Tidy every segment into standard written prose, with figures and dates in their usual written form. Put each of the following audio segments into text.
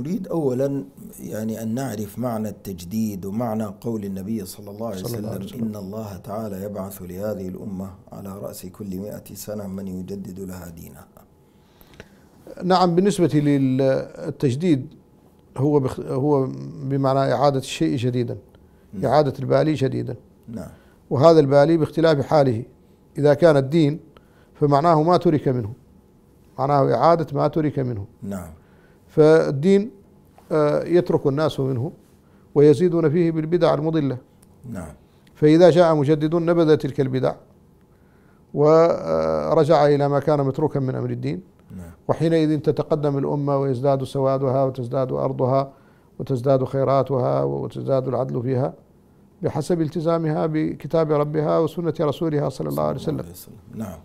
نريد أولا يعني أن نعرف معنى التجديد ومعنى قول النبي صلى الله عليه وسلم إن الله تعالى يبعث لهذه الأمة على رأس كل 100 سنة من يجدد لها دينها. نعم، بالنسبة للتجديد هو بمعنى إعادة الشيء جديدا، إعادة البالي جديدا. نعم. وهذا البالي باختلاف حاله، إذا كان الدين فمعناه ما ترك منه، معناه إعادة ما ترك منه. نعم. فالدين يترك الناس منه ويزيدون فيه بالبدع المضلة. نعم. فإذا جاء مجدد نبذ تلك البدع ورجع إلى ما كان متروكا من أمر الدين. نعم. وحينئذ تتقدم الأمة ويزداد سوادها وتزداد أرضها وتزداد خيراتها وتزداد العدل فيها بحسب التزامها بكتاب ربها وسنة رسولها صلى الله عليه وسلم. نعم.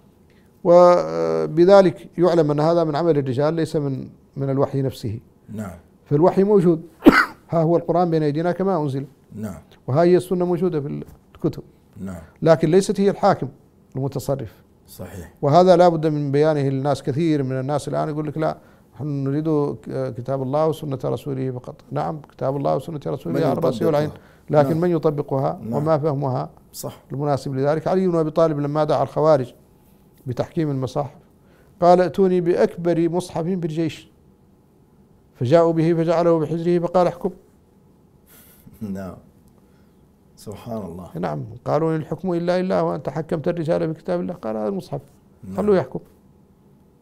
وبذلك يعلم أن هذا من عمل الرجال ليس من الوحي نفسه. نعم. فالوحي موجود، ها هو القرآن بين أيدينا كما أنزل. نعم. وها هي السنة موجودة في الكتب. نعم. لكن ليست هي الحاكم المتصرف. صحيح. وهذا لا بد من بيانه للناس. كثير من الناس الآن يقول لك لا، نحن نريد كتاب الله وسنة رسوله فقط. نعم، كتاب الله وسنة رسوله على الرأس والعين، لكن نعم. من يطبقها؟ نعم. وما فهمها؟ صح. المناسب لذلك علي بن أبي طالب لما دعا الخوارج بتحكيم المصاحف قال ائتوني بأكبر مصحف في الجيش، فجاءوا به فجعله بحجره فقال احكم. نعم، سبحان الله. نعم، قالوا الحكم إلا لله وأنت حكمت الرجال بكتاب الله، قال هذا المصحف. نعم. خلوه يحكم.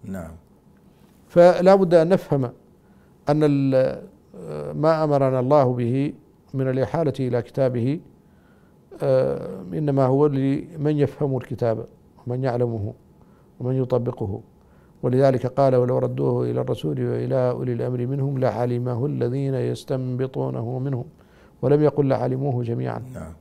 نعم. فلا بد أن نفهم أن ما أمرنا الله به من الإحالة إلى كتابه إنما هو لمن يفهم الكتاب ومن يعلمه ومن يطبقه، ولذلك قال ولو ردوه إلى الرسول وإلى أولي الأمر منهم لعلمه الذين يستنبطونه منهم ولم يقل لعلموه جميعا.